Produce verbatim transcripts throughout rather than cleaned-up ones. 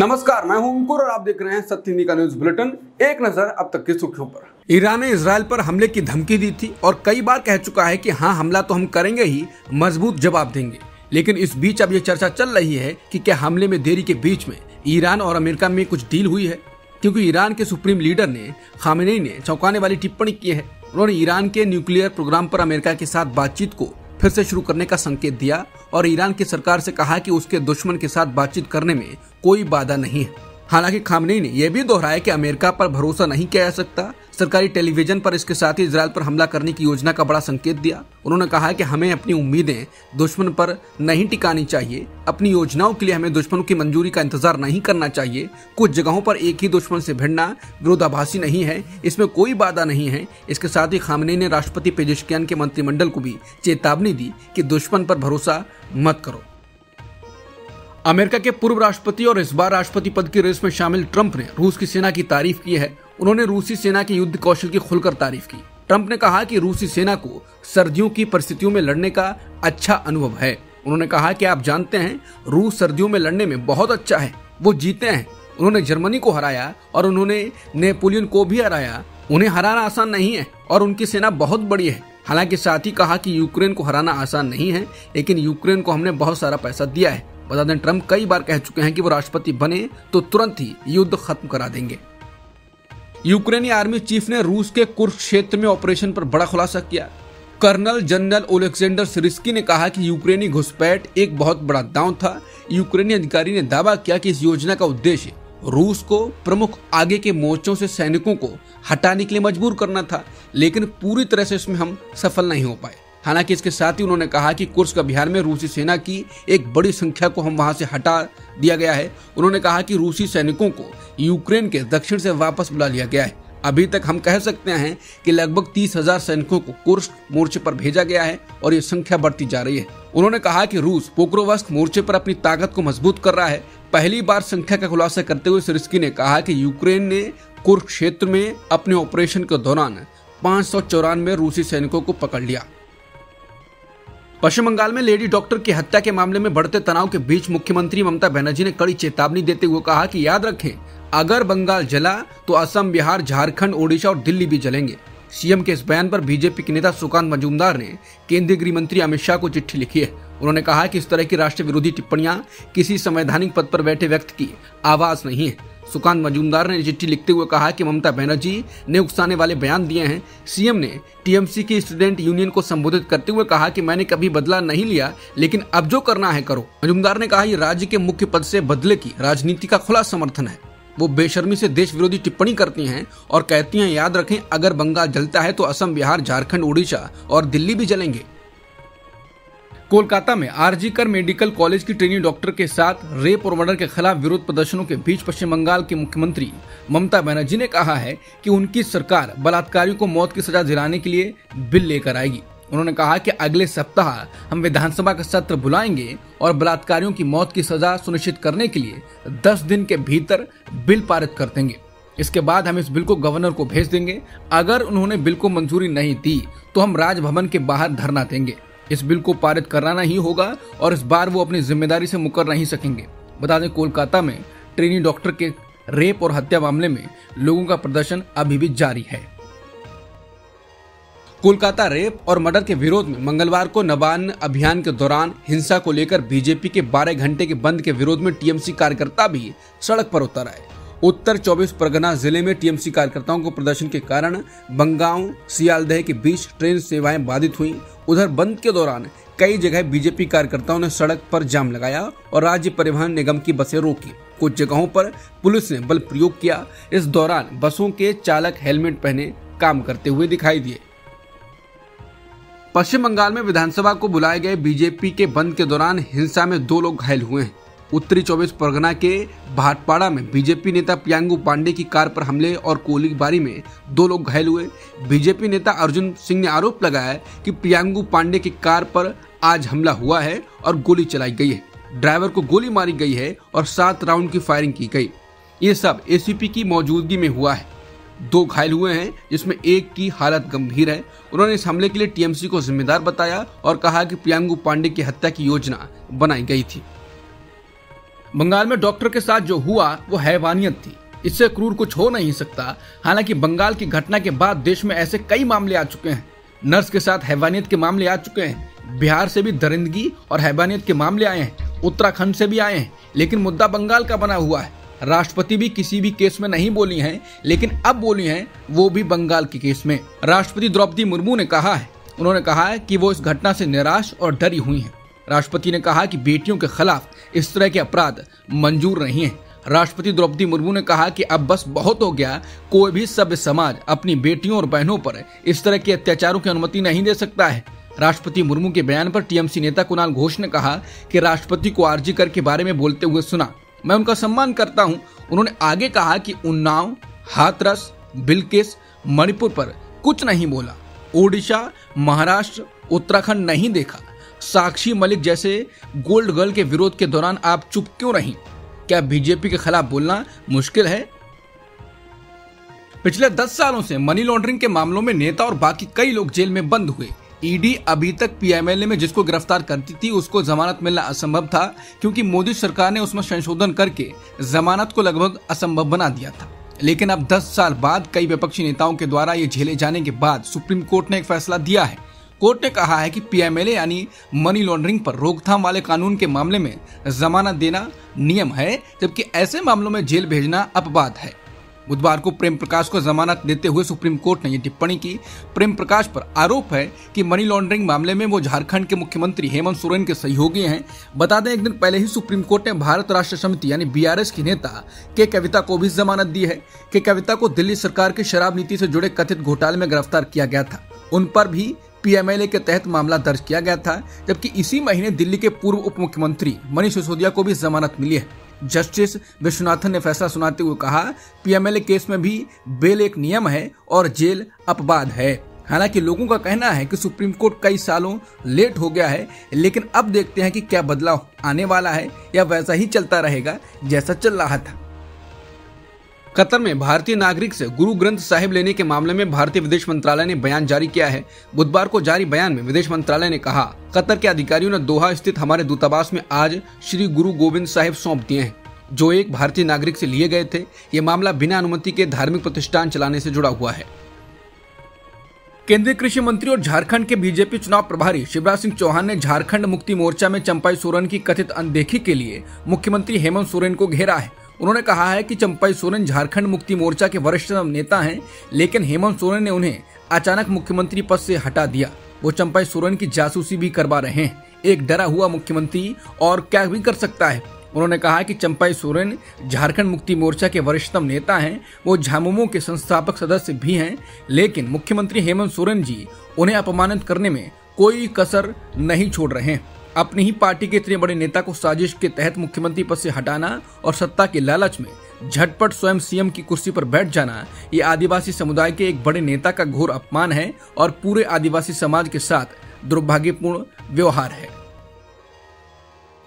नमस्कार, मैं हूं अंकुर और आप देख रहे हैं सत्य हिंदी का न्यूज बुलेटिन। एक नजर अब तक की सुर्खियों पर। ईरान ने इसराइल पर हमले की धमकी दी थी और कई बार कह चुका है कि हाँ, हमला तो हम करेंगे ही, मजबूत जवाब देंगे। लेकिन इस बीच अब ये चर्चा चल रही है कि क्या हमले में देरी के बीच में ईरान और अमेरिका में कुछ डील हुई है, क्योंकि ईरान के सुप्रीम लीडर ने खामेनेई ने चौंकाने वाली टिप्पणी की है। उन्होंने ईरान के न्यूक्लियर प्रोग्राम पर अमेरिका के साथ बातचीत को फिर से शुरू करने का संकेत दिया और ईरान की सरकार से कहा कि उसके दुश्मन के साथ बातचीत करने में कोई बाधा नहीं है। हालांकि खामेनेई ने यह भी दोहराया कि अमेरिका पर भरोसा नहीं किया जा सकता। सरकारी टेलीविजन पर इसके साथ ही इजराइल पर हमला करने की योजना का बड़ा संकेत दिया। उन्होंने कहा कि हमें अपनी उम्मीदें दुश्मन पर नहीं टिकानी चाहिए, अपनी योजनाओं के लिए हमें दुश्मन की मंजूरी का इंतजार नहीं करना चाहिए। कुछ जगहों पर एक ही दुश्मन से भिड़ना विरोधाभासी नहीं है, इसमें कोई बाधा नहीं है। इसके साथ ही खामेनेई ने राष्ट्रपति पेजेशकियान के मंत्रिमंडल को भी चेतावनी दी कि दुश्मन पर भरोसा मत करो। अमेरिका के पूर्व राष्ट्रपति और इस बार राष्ट्रपति पद की रेस में शामिल ट्रंप ने रूस की सेना की तारीफ की है। उन्होंने रूसी सेना के युद्ध कौशल की खुलकर तारीफ की। ट्रंप ने कहा कि रूसी सेना को सर्दियों की परिस्थितियों में लड़ने का अच्छा अनुभव है। उन्होंने कहा कि आप जानते हैं, रूस सर्दियों में लड़ने में बहुत अच्छा है, वो जीते हैं। उन्होंने जर्मनी को हराया और उन्होंने नेपोलियन को भी हराया। उन्हें हराना आसान नहीं है और उनकी सेना बहुत बड़ी है। हालांकि साथ ही कहा कि यूक्रेन को हराना आसान नहीं है, लेकिन यूक्रेन को हमने बहुत सारा पैसा दिया है। बता दें, ट्रंप कई बार कह चुके हैं कि वो राष्ट्रपति बने तो तुरंत ही युद्ध खत्म करा देंगे। यूक्रेनी आर्मी चीफ ने रूस के कुर्स्क क्षेत्र में ऑपरेशन पर बड़ा खुलासा किया। कर्नल जनरल ओलेक्सेंडर सिरिस्की ने कहा कि यूक्रेनी घुसपैठ एक बहुत बड़ा दांव था। यूक्रेनी अधिकारी ने दावा किया कि इस योजना का उद्देश्य रूस को प्रमुख आगे के मोर्चों से सैनिकों को हटाने के लिए मजबूर करना था, लेकिन पूरी तरह से इसमें हम सफल नहीं हो पाए। हालांकि इसके साथ ही उन्होंने कहा कि कुर्स्क अभियान में रूसी सेना की एक बड़ी संख्या को हम वहां से हटा दिया गया है। उन्होंने कहा कि रूसी सैनिकों को यूक्रेन के दक्षिण से वापस बुला लिया गया है। अभी तक हम कह सकते हैं कि लगभग तीस हजार सैनिकों को कुर्स्क मोर्चे पर भेजा गया है और ये संख्या बढ़ती जा रही है। उन्होंने कहा कि रूस पोक्रोवस्क मोर्चे पर अपनी ताकत को मजबूत कर रहा है। पहली बार संख्या का खुलासा करते हुए सिरिस्की ने कहा कि यूक्रेन ने कुर्स्क क्षेत्र में अपने ऑपरेशन के दौरान पाँच सौ चौरानवे रूसी सैनिकों को पकड़ लिया। पश्चिम बंगाल में लेडी डॉक्टर की हत्या के मामले में बढ़ते तनाव के बीच मुख्यमंत्री ममता बनर्जी ने कड़ी चेतावनी देते हुए कहा कि याद रखें, अगर बंगाल जला तो असम, बिहार, झारखंड, ओडिशा और दिल्ली भी जलेंगे। सीएम के इस बयान पर बीजेपी के नेता सुकांत मजूमदार ने केंद्रीय गृह मंत्री अमित शाह को चिट्ठी लिखी है। उन्होंने कहा कि इस तरह की राष्ट्र विरोधी टिप्पणियां किसी संवैधानिक पद पर बैठे व्यक्ति की आवाज नहीं है। सुकांत मजूमदार ने चिट्ठी लिखते हुए कहा कि ममता बनर्जी ने उकसाने वाले बयान दिए हैं। सीएम ने टीएमसी की स्टूडेंट यूनियन को संबोधित करते हुए कहा कि मैंने कभी बदला नहीं लिया, लेकिन अब जो करना है करो। मजूमदार ने कहा ये राज्य के मुख्य पद से बदले की राजनीति का खुला समर्थन है। वो बेशर्मी से देश विरोधी टिप्पणी करती हैं और कहती हैं, याद रखें, अगर बंगाल जलता है तो असम, बिहार, झारखंड, ओडिशा और दिल्ली भी जलेंगे। कोलकाता में आरजी कर मेडिकल कॉलेज की ट्रेनी डॉक्टर के साथ रेप और मर्डर के खिलाफ विरोध प्रदर्शनों के बीच पश्चिम बंगाल की मुख्यमंत्री ममता बनर्जी ने कहा है कि उनकी सरकार बलात्कारियों को मौत की सजा दिलाने के लिए बिल लेकर आएगी। उन्होंने कहा कि अगले सप्ताह हम विधानसभा का सत्र बुलाएंगे और बलात्कारियों की मौत की सजा सुनिश्चित करने के लिए दस दिन के भीतर बिल पारित कर देंगे। इसके बाद हम इस बिल को गवर्नर को भेज देंगे। अगर उन्होंने बिल को मंजूरी नहीं दी तो हम राजभवन के बाहर धरना देंगे। इस बिल को पारित कराना ही होगा और इस बार वो अपनी जिम्मेदारी से मुकर नहीं सकेंगे। बता दें, कोलकाता में ट्रेनी डॉक्टर के रेप और हत्या मामले में लोगों का प्रदर्शन अभी भी जारी है। कोलकाता रेप और मर्डर के विरोध में मंगलवार को नबान अभियान के दौरान हिंसा को लेकर बीजेपी के बारह घंटे के बंद के विरोध में टीएमसी कार्यकर्ता भी सड़क पर उतर आए। उत्तर चौबीस परगना जिले में टीएमसी कार्यकर्ताओं को प्रदर्शन के कारण बंगांव सियालदह के बीच ट्रेन सेवाएं बाधित हुई। उधर बंद के दौरान कई जगह बीजेपी कार्यकर्ताओं ने सड़क पर जाम लगाया और राज्य परिवहन निगम की बसें रोकी। कुछ जगहों पर पुलिस ने बल प्रयोग किया। इस दौरान बसों के चालक हेलमेट पहने काम करते हुए दिखाई दिए। पश्चिम बंगाल में विधानसभा को बुलाए गए बीजेपी के बंद के दौरान हिंसा में दो लोग घायल हुए हैं। उत्तरी चौबीस परगना के भाटपाड़ा में बीजेपी नेता प्रियांगू पांडे की कार पर हमले और गोलीबारी में दो लोग घायल हुए। बीजेपी नेता अर्जुन सिंह ने आरोप लगाया कि प्रियांगू पांडे की कार पर आज हमला हुआ है और गोली चलाई गई है। ड्राइवर को गोली मारी गई है और सात राउंड की फायरिंग की गई। ये सब एसीपी की मौजूदगी में हुआ है। दो घायल हुए हैं जिसमें एक की हालत गंभीर है। उन्होंने इस हमले के लिए टीएमसी को जिम्मेदार बताया और कहा कि प्रियांगू पांडे की हत्या की योजना बनाई गई थी। बंगाल में डॉक्टर के साथ जो हुआ वो हैवानियत थी, इससे क्रूर कुछ हो नहीं सकता। हालांकि बंगाल की घटना के बाद देश में ऐसे कई मामले आ चुके हैं, नर्स के साथ हैवानियत के मामले आ चुके हैं, बिहार से भी दरिंदगी और हैवानियत के मामले आए हैं, उत्तराखंड से भी आए हैं, लेकिन मुद्दा बंगाल का बना हुआ है। राष्ट्रपति भी किसी भी केस में नहीं बोली हैं, लेकिन अब बोली हैं, वो भी बंगाल के केस में। राष्ट्रपति द्रौपदी मुर्मू ने कहा है, उन्होंने कहा है कि वो इस घटना से निराश और डरी हुई हैं। राष्ट्रपति ने कहा कि बेटियों के खिलाफ इस तरह के अपराध मंजूर नहीं है। राष्ट्रपति द्रौपदी मुर्मू ने कहा कि अब बस बहुत हो गया, कोई भी सभ्य समाज अपनी बेटियों और बहनों पर इस तरह के अत्याचारों की अनुमति नहीं दे सकता है। राष्ट्रपति मुर्मू के बयान पर टीएमसी नेता कुणाल घोष ने कहा कि राष्ट्रपति को आरजी कर के बारे में बोलते हुए सुना, मैं उनका सम्मान करता हूं। उन्होंने आगे कहा कि उन्नाव, हाथरस, बिलकिस, मणिपुर पर कुछ नहीं बोला, ओडिशा, महाराष्ट्र, उत्तराखंड नहीं देखा। साक्षी मलिक जैसे गोल्ड गर्ल के विरोध के दौरान आप चुप क्यों रहीं? क्या बीजेपी के खिलाफ बोलना मुश्किल है? पिछले दस सालों से मनी लॉन्ड्रिंग के मामलों में नेता और बाकी कई लोग जेल में बंद हुए। ईडी अभी तक पीएमएलए में जिसको गिरफ्तार करती थी उसको जमानत मिलना असंभव था, क्योंकि मोदी सरकार ने उसमें संशोधन करके जमानत को लगभग असंभव बना दिया था। लेकिन अब दस साल बाद कई विपक्षी नेताओं के द्वारा ये झेले जाने के बाद सुप्रीम कोर्ट ने एक फैसला दिया है। कोर्ट ने कहा है कि पीएमएलए यानी मनी लॉन्ड्रिंग पर रोकथाम वाले कानून के मामले में जमानत देना नियम है, जबकि ऐसे मामलों में जेल भेजना अपवाद है। बुधवार को प्रेम प्रकाश को जमानत देते हुए सुप्रीम कोर्ट ने ये टिप्पणी की। प्रेम प्रकाश पर आरोप है कि मनी लॉन्ड्रिंग मामले में वो झारखंड के मुख्यमंत्री हेमंत सोरेन के सहयोगी हैं। बता दें, एक दिन पहले ही सुप्रीम कोर्ट ने भारत राष्ट्र समिति यानी बीआरएस की नेता के कविता को भी जमानत दी है। के कविता को दिल्ली सरकार की शराब नीति से जुड़े कथित घोटाले में गिरफ्तार किया गया था। उन पर भी पीएमएलए के तहत मामला दर्ज किया गया था। जबकि इसी महीने दिल्ली के पूर्व उप मुख्यमंत्री मनीष सिसोदिया को भी जमानत मिली है। जस्टिस विश्वनाथन ने फैसला सुनाते हुए कहा, पीएमएलए केस में भी बेल एक नियम है और जेल अपवाद है। हालांकि लोगों का कहना है कि सुप्रीम कोर्ट कई सालों लेट हो गया है, लेकिन अब देखते हैं कि क्या बदलाव आने वाला है या वैसा ही चलता रहेगा जैसा चल रहा था। कतर में भारतीय नागरिक से गुरु ग्रंथ साहिब लेने के मामले में भारतीय विदेश मंत्रालय ने बयान जारी किया है। बुधवार को जारी बयान में विदेश मंत्रालय ने कहा, कतर के अधिकारियों ने दोहा स्थित हमारे दूतावास में आज श्री गुरु गोविंद साहिब सौंप दिए हैं, जो एक भारतीय नागरिक से लिए गए थे। ये मामला बिना अनुमति के धार्मिक प्रतिष्ठान चलाने से जुड़ा हुआ है। केंद्रीय कृषि मंत्री और झारखंड के बीजेपी चुनाव प्रभारी शिवराज सिंह चौहान ने झारखंड मुक्ति मोर्चा में चंपाई सोरेन की कथित अनदेखी के लिए मुख्यमंत्री हेमंत सोरेन को घेरा है। उन्होंने कहा है कि चंपाई सोरेन झारखंड मुक्ति मोर्चा के वरिष्ठ नेता हैं, लेकिन हेमंत सोरेन ने उन्हें अचानक मुख्यमंत्री पद से हटा दिया। वो चंपाई सोरेन की जासूसी भी करवा रहे हैं। एक डरा हुआ मुख्यमंत्री और क्या भी कर सकता है। उन्होंने कहा कि चंपाई सोरेन झारखंड मुक्ति मोर्चा के वरिष्ठतम नेता हैं, वो झामुमो के संस्थापक सदस्य भी हैं, लेकिन मुख्यमंत्री हेमंत सोरेन जी उन्हें अपमानित करने में कोई कसर नहीं छोड़ रहे हैं। अपनी ही पार्टी के इतने बड़े नेता को साजिश के तहत मुख्यमंत्री पद से हटाना और सत्ता के लालच में झटपट स्वयं सीएम की कुर्सी पर बैठ जाना, ये आदिवासी समुदाय के एक बड़े नेता का घोर अपमान है और पूरे आदिवासी समाज के साथ दुर्भाग्यपूर्ण व्यवहार है।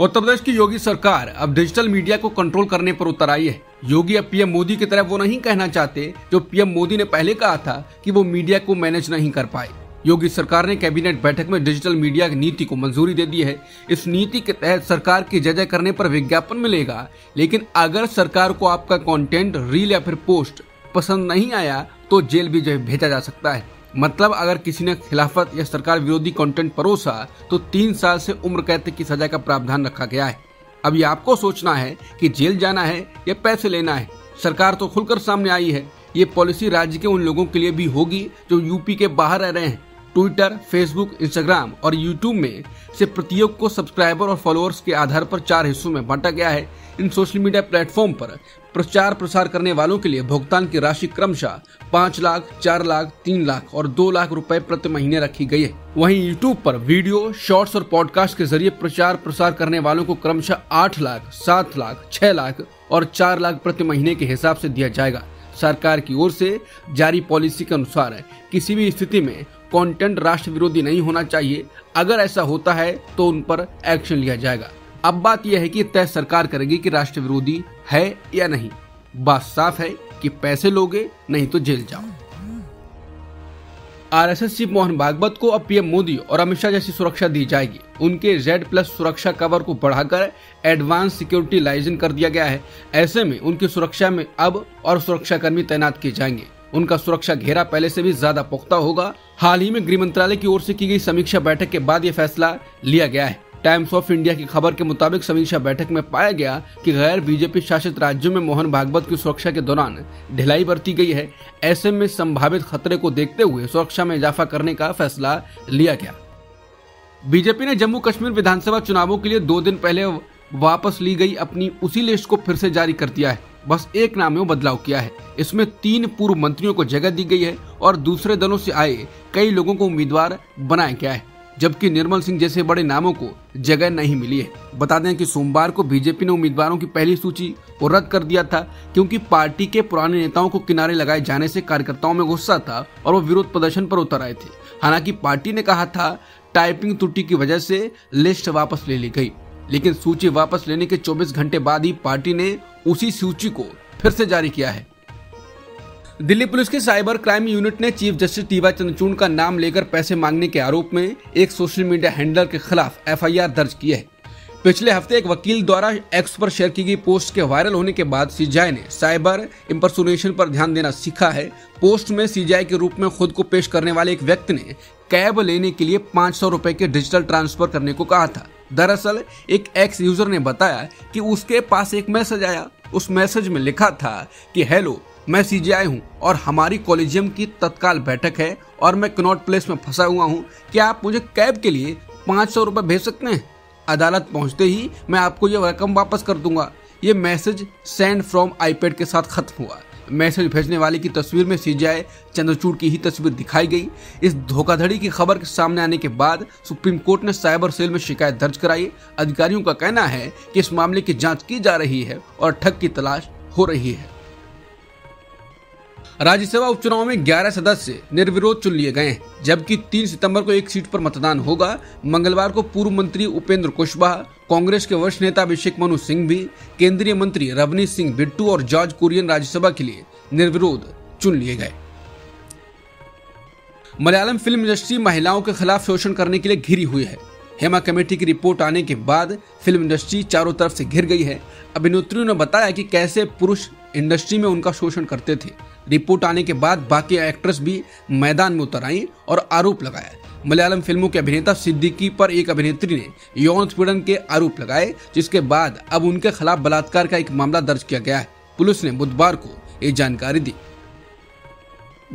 उत्तर प्रदेश की योगी सरकार अब डिजिटल मीडिया को कंट्रोल करने पर उतर आई है। योगी अब पीएम मोदी की तरह वो नहीं कहना चाहते जो पीएम मोदी ने पहले कहा था कि वो मीडिया को मैनेज नहीं कर पाए। योगी सरकार ने कैबिनेट बैठक में डिजिटल मीडिया की नीति को मंजूरी दे दी है। इस नीति के तहत सरकार की जय जय करने पर विज्ञापन मिलेगा, लेकिन अगर सरकार को आपका कंटेंट, रील या फिर पोस्ट पसंद नहीं आया तो जेल भी भेजा जा सकता है। मतलब अगर किसी ने खिलाफत या सरकार विरोधी कंटेंट परोसा तो तीन साल से उम्र कैद की सजा का प्रावधान रखा गया है। अब ये आपको सोचना है कि जेल जाना है या पैसे लेना है। सरकार तो खुलकर सामने आई है। ये पॉलिसी राज्य के उन लोगों के लिए भी होगी जो यूपी के बाहर रह रहे हैं। ट्विटर, फेसबुक, इंस्टाग्राम और यूट्यूब में से प्रत्येक को सब्सक्राइबर और फॉलोअर्स के आधार पर चार हिस्सों में बांटा गया है। इन सोशल मीडिया प्लेटफॉर्म पर प्रचार प्रसार करने वालों के लिए भुगतान की राशि क्रमशः पाँच लाख, चार लाख, तीन लाख और दो लाख रुपए प्रति महीने रखी गई है। वहीं यूट्यूब पर वीडियो, शॉर्ट्स और पॉडकास्ट के जरिए प्रचार प्रसार करने वालों को क्रमशः आठ लाख, सात लाख, छह लाख और चार लाख प्रति महीने के हिसाब से दिया जाएगा। सरकार की ओर से जारी पॉलिसी के अनुसार है, किसी भी स्थिति में कंटेंट राष्ट्र विरोधी नहीं होना चाहिए। अगर ऐसा होता है तो उन पर एक्शन लिया जाएगा। अब बात यह है कि तय सरकार करेगी कि राष्ट्र विरोधी है या नहीं। बात साफ है कि पैसे लोगे नहीं तो जेल जाओ। आरएसएस चीफ मोहन भागवत को अब पीएम मोदी और अमित शाह जैसी सुरक्षा दी जाएगी। उनके जेड प्लस सुरक्षा कवर को बढ़ाकर एडवांस सिक्योरिटी लाइजन कर दिया गया है। ऐसे में उनकी सुरक्षा में अब और सुरक्षाकर्मी तैनात किए जाएंगे। उनका सुरक्षा घेरा पहले से भी ज्यादा पुख्ता होगा। हाल ही में गृह मंत्रालय की ओर से की गई समीक्षा बैठक के बाद ये फैसला लिया गया है। टाइम्स ऑफ इंडिया की खबर के मुताबिक समीक्षा बैठक में पाया गया कि गैर बीजेपी शासित राज्यों में मोहन भागवत की सुरक्षा के दौरान ढिलाई बरती गई है। ऐसे में संभावित खतरे को देखते हुए सुरक्षा में इजाफा करने का फैसला लिया गया। बीजेपी ने जम्मू कश्मीर विधानसभा चुनावों के लिए दो दिन पहले वापस ली गई अपनी उसी लिस्ट को फिर से जारी कर दिया है। बस एक नाम में बदलाव किया है। इसमें तीन पूर्व मंत्रियों को जगह दी गई है और दूसरे दलों से आए कई लोगों को उम्मीदवार बनाया गया है, जबकि निर्मल सिंह जैसे बड़े नामों को जगह नहीं मिली है। बता दें कि सोमवार को बीजेपी ने उम्मीदवारों की पहली सूची को रद्द कर दिया था, क्योंकि पार्टी के पुराने नेताओं को किनारे लगाए जाने से कार्यकर्ताओं में गुस्सा था और वो विरोध प्रदर्शन पर उतर आए थे। हालांकि पार्टी ने कहा था टाइपिंग त्रुटि की वजह से लिस्ट वापस ले ली गई, लेकिन सूची वापस लेने के चौबीस घंटे बाद ही पार्टी ने उसी सूची को फिर से जारी किया है। दिल्ली पुलिस के साइबर क्राइम यूनिट ने चीफ जस्टिस टीवाई चंद्रचूड़ का नाम लेकर पैसे मांगने के आरोप में एक सोशल मीडिया हैंडलर के खिलाफ एफआईआर दर्ज की है। पिछले हफ्ते एक वकील द्वारा एक्स पर शेयर की गई पोस्ट के वायरल होने के बाद सीजीआई ने साइबर इम्पर्सोनेशन पर ध्यान देना सीखा है। पोस्ट में सीजीआई के रूप में खुद को पेश करने वाले एक व्यक्ति ने कैब लेने के लिए पाँच सौ रुपये के डिजिटल ट्रांसफर करने को कहा था। दरअसल एक एक्स यूजर ने बताया कि उसके पास एक मैसेज आया। उस मैसेज में लिखा था कि हेलो, मैं सीजीआई हूं और हमारी कॉलेजियम की तत्काल बैठक है और मैं कनॉट प्लेस में फंसा हुआ हूं। क्या आप मुझे कैब के लिए पाँच सौ रुपये भेज सकते हैं? अदालत पहुंचते ही मैं आपको ये रकम वापस कर दूंगा। ये मैसेज सेंड फ्रॉम आईपैड के साथ खत्म हुआ। मैसेज भेजने वाले की तस्वीर में सीजीआई चंद्रचूड़ की ही तस्वीर दिखाई गई। इस धोखाधड़ी की खबर के सामने आने के बाद सुप्रीम कोर्ट ने साइबर सेल में शिकायत दर्ज कराई। अधिकारियों का कहना है कि इस मामले की जांच की जा रही है और ठग की तलाश हो रही है। राज्यसभा उपचुनाव में ग्यारह सदस्य निर्विरोध चुन लिए गए हैं, जबकि तीन सितंबर को एक सीट पर मतदान होगा। मंगलवार को पूर्व मंत्री उपेंद्र कुशवाहा, कांग्रेस के वरिष्ठ नेता अभिषेक मनु सिंह भी, केंद्रीय मंत्री रवनी सिंह बिट्टू और जॉर्ज कुरियन राज्यसभा के लिए निर्विरोध चुन लिए गए। मलयालम फिल्म इंडस्ट्री महिलाओं के खिलाफ शोषण करने के लिए घिरी हुई है। हेमा कमेटी की रिपोर्ट आने के बाद फिल्म इंडस्ट्री चारों तरफ से घिर गई है। अभिनेत्रियों ने बताया कि कैसे पुरुष इंडस्ट्री में उनका शोषण करते थे। रिपोर्ट आने के बाद बाकी एक्ट्रेस भी मैदान में उतर आईं और आरोप लगाया। मलयालम फिल्मों के अभिनेता सिद्दीकी पर एक अभिनेत्री ने यौन उत्पीड़न के आरोप लगाए, जिसके बाद अब उनके खिलाफ बलात्कार का एक मामला दर्ज किया गया है। पुलिस ने बुधवार को ये जानकारी दी।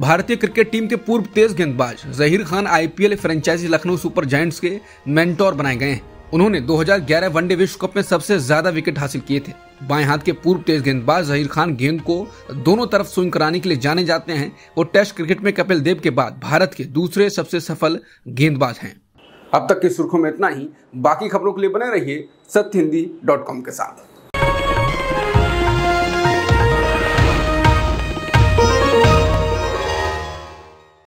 भारतीय क्रिकेट टीम के पूर्व तेज गेंदबाज Zaheer Khan IPL franchise Lucknow super giants के मेंटोर बनाए गए हैं। उन्होंने दो हज़ार ग्यारह वनडे विश्व कप में सबसे ज्यादा विकेट हासिल किए थे। बाएं हाथ के पूर्व तेज गेंदबाज जहीर खान गेंद को दोनों तरफ स्विंग कराने के लिए जाने जाते हैं। वो टेस्ट क्रिकेट में कपिल देव के बाद भारत के दूसरे सबसे सफल गेंदबाज हैं। अब तक के सुर्खों में इतना ही। बाकी खबरों के लिए बने रहिए सत्य हिंदी डॉट कॉम के साथ।